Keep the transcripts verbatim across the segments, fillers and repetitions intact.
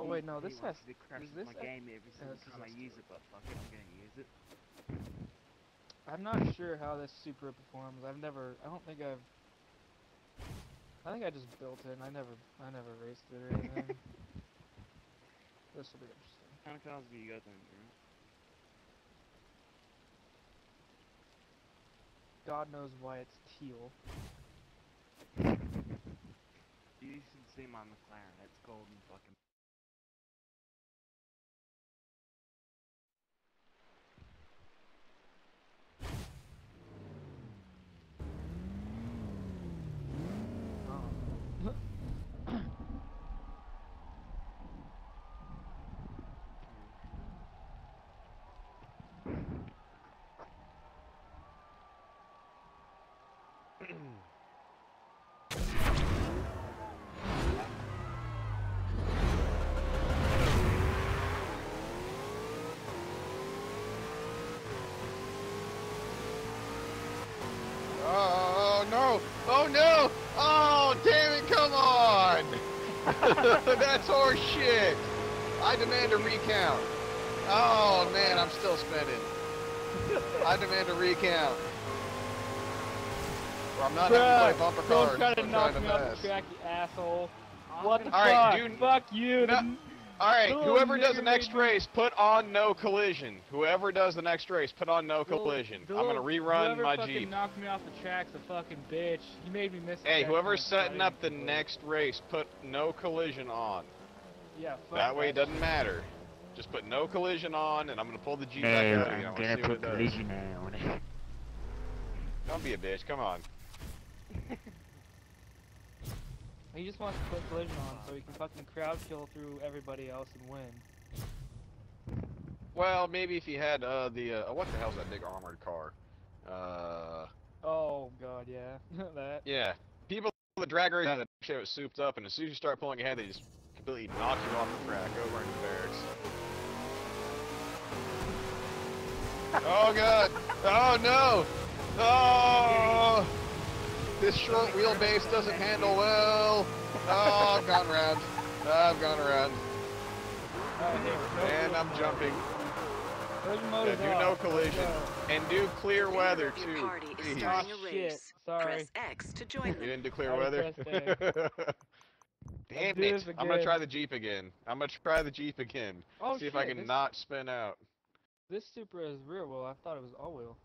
Oh wait, no, this has to crash my has, game every single yeah, time I use it, but fuck it, I'm gonna use it. I'm not sure how this Supra performs. I've never, I don't think I've, I think I just built it. And I never, I never raced it or anything. This will be interesting. How many cars do you got then, bro? God knows why it's teal. You should see my McLaren. That's golden fucking. Oh no! Oh damn it, come on! That's horseshit! I demand a recount. Oh man, I'm still spinning. I demand a recount. Well, I'm not having to play bumper cars. Don't try to knock me off the track, you asshole. What the fuck? Dude, fuck you. No. Alright, whoever does the next race, put on no collision. Whoever does the next race, put on no collision. I'm gonna rerun my Jeep. Whoever fucking knocked me off the track's a fucking bitch. You made me miss it. Hey, whoever's setting up the next race, put no collision on. Yeah, fuck. That way it doesn't matter. Just put no collision on, and I'm gonna pull the Jeep back out again. I'm gonna put collision on. Don't be a bitch, come on. He just wants to put collision on so he can fucking crowd kill through everybody else and win. Well, maybe if he had uh, the uh, what the hell's that big armored car? Uh. Oh god, yeah, that. Yeah, people that drag race that shit was souped up, and as soon as you start pulling ahead, they just completely knock you off the track over in the barracks. Oh god! Oh no! Oh! This short wheelbase doesn't handle well. Oh, I've gone around. I've gone around. And I'm jumping. Yeah, do no collision. And do clear weather, too. Please. Oh, shit. Sorry. Press X to join them. You didn't do clear weather? Damn it. I'm going to try the Jeep again. I'm going to try the Jeep again. Oh, see if shit. I can this... not spin out. This Supra is rear wheel. I thought it was all wheel.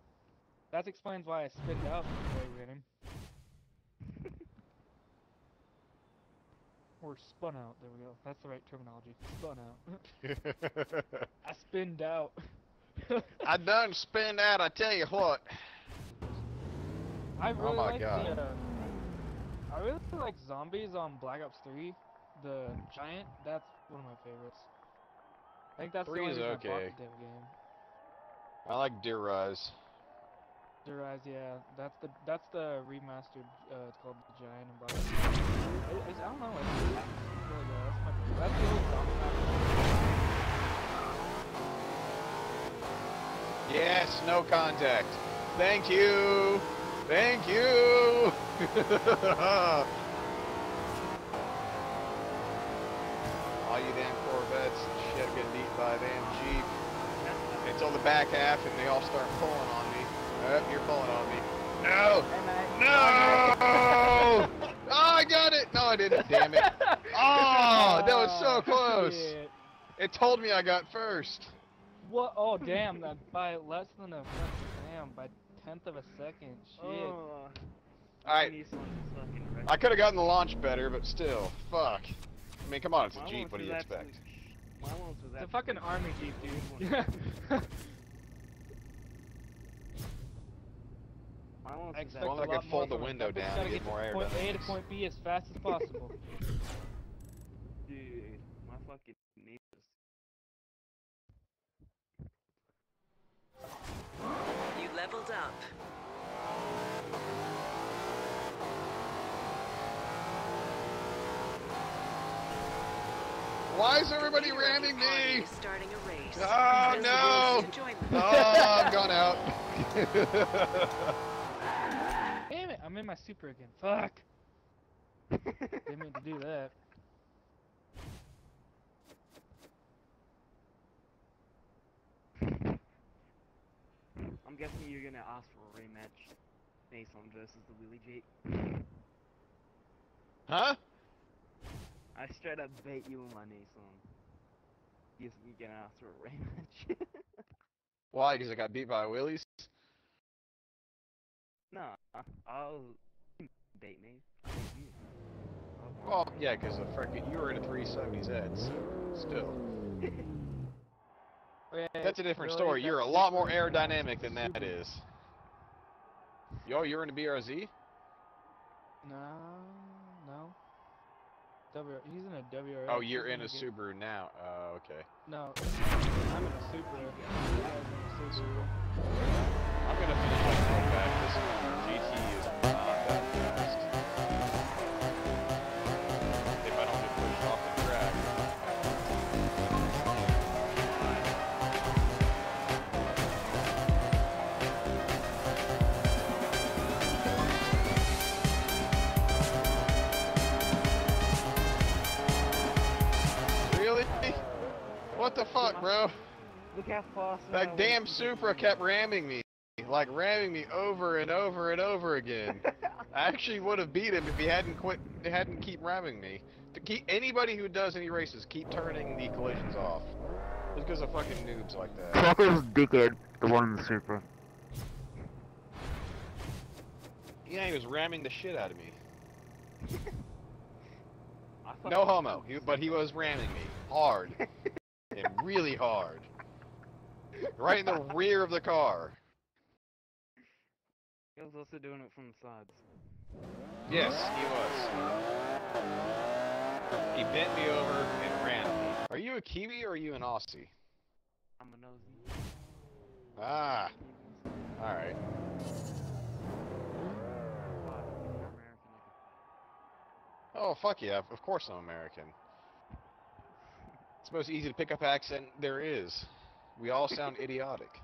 That explains why I spinned out before we hit him. Or spun out, there we go. That's the right terminology. Spun out. I spinned out. I done spinned out, I tell you what. I really oh my like God. The, uh, I really like zombies on Black Ops Three. The Giant, that's one of my favorites. I think that's Three the is okay. I bought the damn game. I like Deer Rise. Deer Rise, yeah. That's the that's the remastered. Uh, it's called the Giant and Black Ops Three. I, I don't know, it's really good. That's my favorite. That's the only zombie map. Yes, no contact. Thank you. Thank you. All you damn Corvettes and shit get beat by a damn Jeep. Until the back half and they all start pulling on me. Oh, you're pulling on me. No! No! Oh, I got it! No, I didn't. Damn it. Oh, that was so close. Shit. It told me I got first. What? Oh, damn. That by less than a damn, by tenth of a second. Shit. Oh. Alright. I could have gotten the launch better, but still. Fuck. I mean, come on. It's a Jeep. What do you expect? It's a fucking army Jeep, dude. I expect well, I could fold the window down and get, get more air. Point A to point B as fast as possible. Dude, my fucking knees. You leveled up. Why is everybody ramming me? Oh no! Oh, I've gone out. I'm in my Supra again. Fuck! Didn't mean to do that. I'm guessing you're gonna ask for a rematch, Nissan versus the Willy Jeep. Huh? I straight up beat you with my Nissan. You're gonna ask for a rematch. Why? Because I got beat by Willies? Nah, I'll beat me. I beat you. Well, yeah, because the frickin' you were in a three seventy Z, so still. Wait, that's a different really story. You're a lot more aerodynamic than that is. Yo, you're in a B R Z? No, no. W he's in a W R Z. Oh, you're in a Subaru now. Oh, uh, okay. No, I'm in a Supra. I'm gonna finish my comeback. This G T is not that fast. What the fuck, bro? Look how fast that damn Supra kept ramming me, like ramming me over and over and over again. I actually would have beat him if he hadn't quit, hadn't keep ramming me. To keep anybody who does any races, keep turning the collisions off. Just because of fucking noobs like that. Fucker's dickhead, the one in the Supra. Yeah, he was ramming the shit out of me. No homo, he, but he was ramming me hard. And really hard. Right in the rear of the car. He was also doing it from the sides. Yes, he was. He bent me over and ran me. Are you a Kiwi or are you an Aussie? I'm an Aussie. Ah. Alright. Oh, fuck yeah. Of course I'm American. It's the most easy to pick up accent there is. We all sound idiotic.